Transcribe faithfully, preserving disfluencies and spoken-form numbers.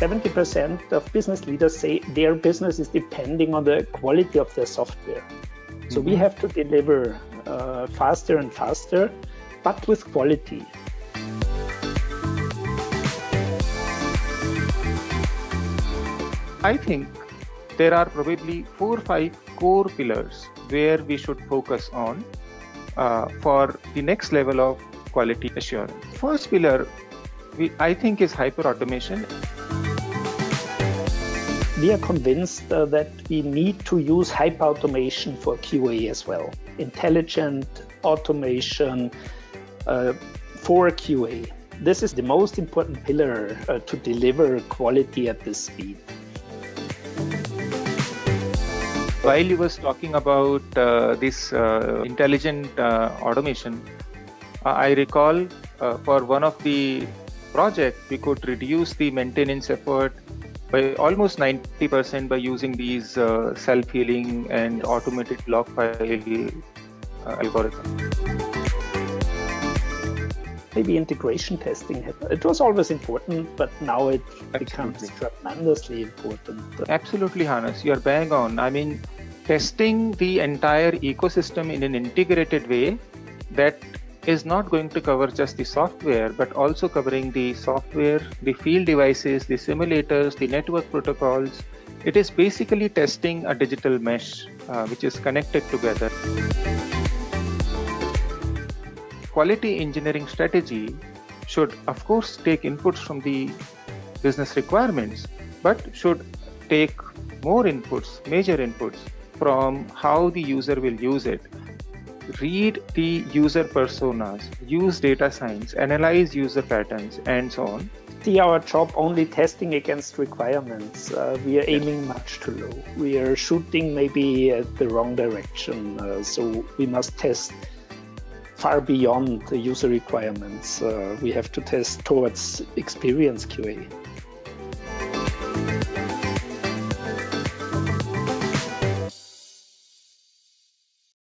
seventy percent of business leaders say their business is depending on the quality of their software. Mm-hmm. So we have to deliver uh, faster and faster, but with quality. I think there are probably four or five core pillars where we should focus on uh, for the next level of quality assurance. First pillar, we, I think, is hyper automation. We are convinced uh, that we need to use hyper automation for Q A as well. Intelligent automation uh, for Q A. This is the most important pillar uh, to deliver quality at this speed. While you were talking about uh, this uh, intelligent uh, automation, uh, I recall uh, for one of the projects, we could reduce the maintenance effort by almost ninety percent by using these uh, self-healing and yes. automated log file uh, algorithm. Maybe integration testing, it was always important, but now it Absolutely. becomes tremendously important. Absolutely, Hannes, you're bang on. I mean, testing the entire ecosystem in an integrated way that is not going to cover just the software, but also covering the software, the field devices, the simulators, the network protocols. It is basically testing a digital mesh, uh, which is connected together. Quality engineering strategy should, of course, take inputs from the business requirements, but should take more inputs, major inputs from how the user will use it. Read the user personas, use data science, analyze user patterns, and so on. See our job only testing against requirements. Uh, we are aiming much too low. We are shooting maybe at the wrong direction. Uh, so we must test far beyond the user requirements. Uh, we have to test towards experience Q A.